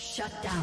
Shut down.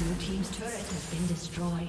Blue team's turret has been destroyed.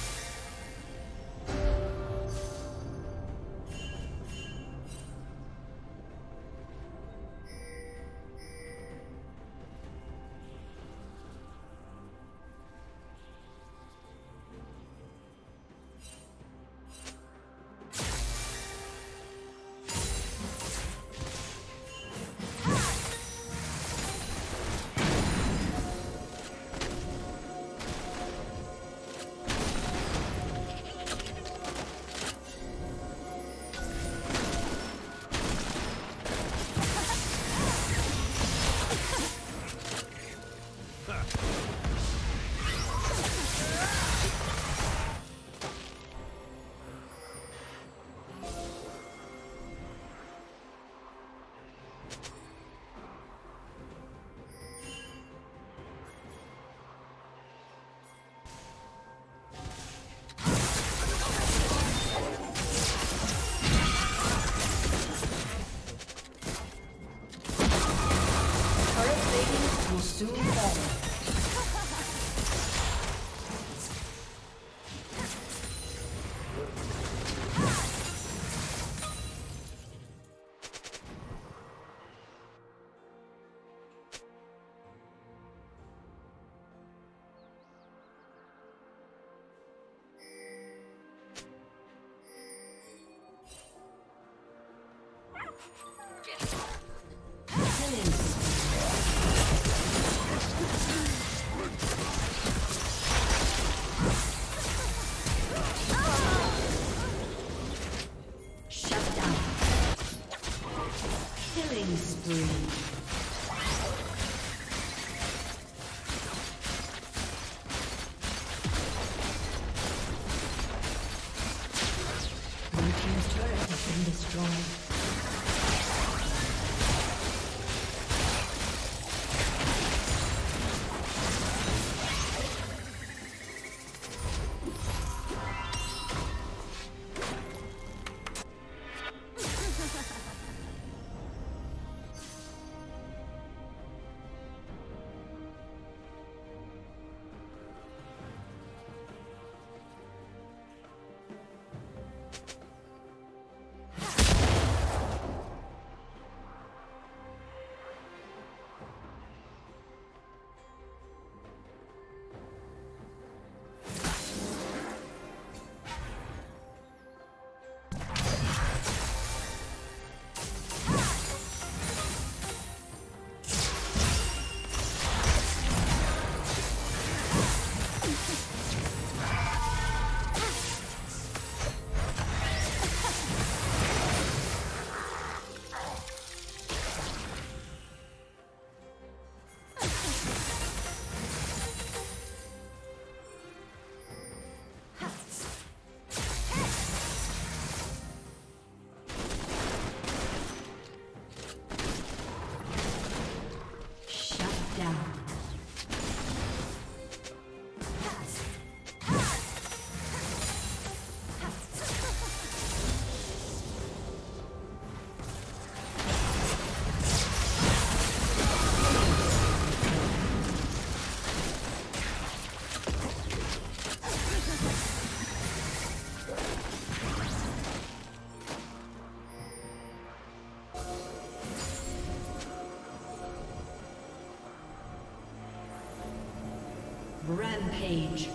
Rampage.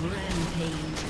Rampage.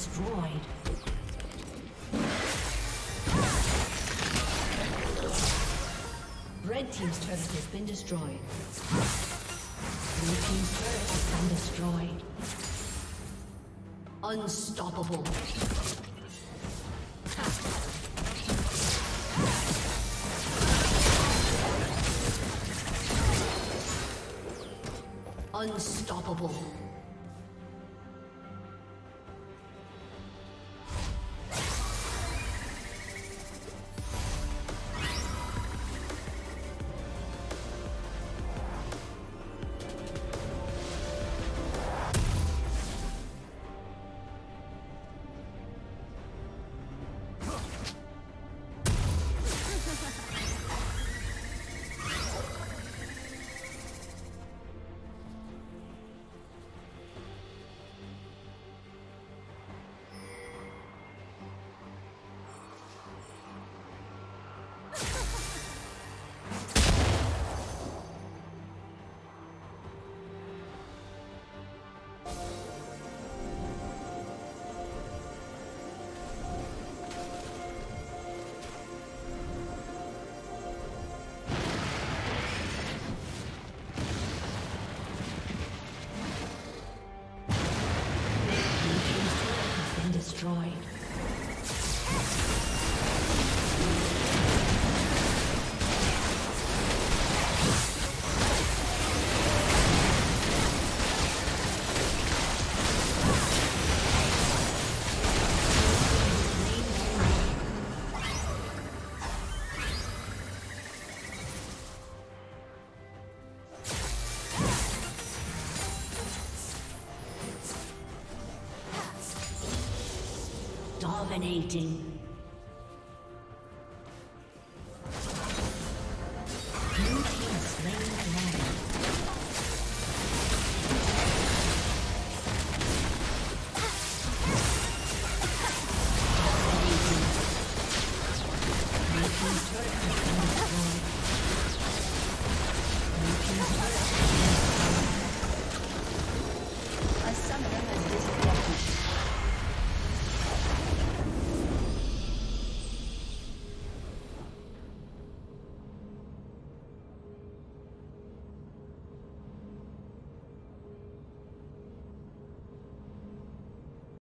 destroyed. Red team's turret has been destroyed. Blue team's turret has been destroyed. Unstoppable. Unstoppable. Dominating.